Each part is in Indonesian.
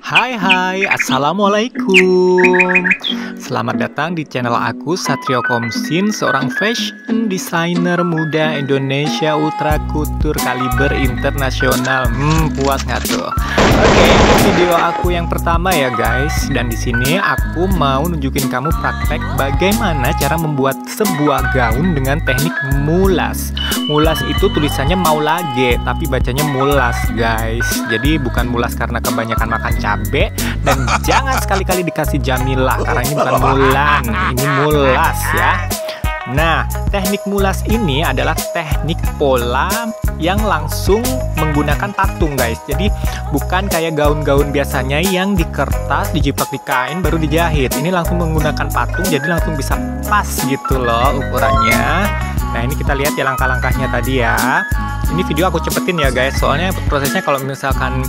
Hai, assalamualaikum. Selamat datang di channel aku, Satriyo Chomsin, seorang fashion designer muda Indonesia Ultra Couture kaliber internasional. Puas nggak tuh? Oke, ini video aku yang pertama ya guys. Dan di sini aku mau nunjukin kamu praktek bagaimana cara membuat sebuah gaun dengan teknik moulage. Moulage itu tulisannya moulage, tapi bacanya moulage guys. Jadi bukan moulage karena kebanyakan makan cabe, dan jangan sekali-kali dikasih jamilah karena ini bukan mulan, ini moulage ya. Nah, teknik moulage ini adalah teknik pola yang langsung menggunakan patung guys. Jadi bukan kayak gaun-gaun biasanya yang di kertas, dijiplak di kain baru dijahit. Ini langsung menggunakan patung, jadi langsung bisa pas gitu loh ukurannya. Nah, ini kita lihat ya langkah-langkahnya tadi ya. Ini video aku cepetin ya guys, soalnya prosesnya kalau misalkan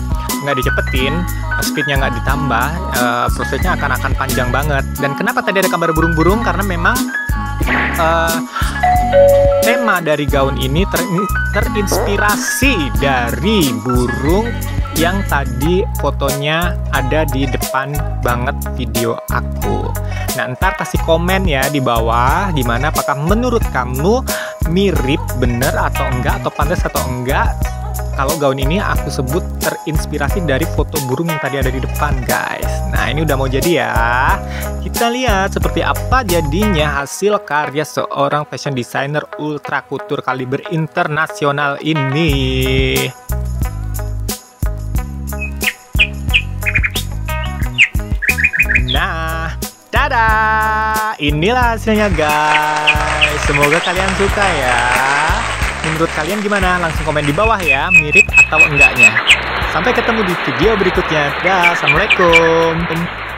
nggak dicepetin, speednya nggak ditambah, prosesnya akan panjang banget. Dan kenapa tadi ada gambar burung-burung? Karena memang tema dari gaun ini terinspirasi dari burung yang tadi fotonya ada di depan banget video aku. Nah, ntar kasih komen ya di bawah, gimana, apakah menurut kamu mirip bener atau enggak, atau pantas atau enggak kalau gaun ini aku sebut terinspirasi dari foto burung yang tadi ada di depan guys. Nah, ini udah mau jadi ya. Kita lihat seperti apa jadinya hasil karya seorang fashion designer Ultra Couture kaliber internasional ini. Nah, dadah, inilah hasilnya guys. Semoga kalian suka ya. Menurut kalian gimana? Langsung komen di bawah ya, mirip atau enggaknya. Sampai ketemu di video berikutnya. Dah, assalamualaikum.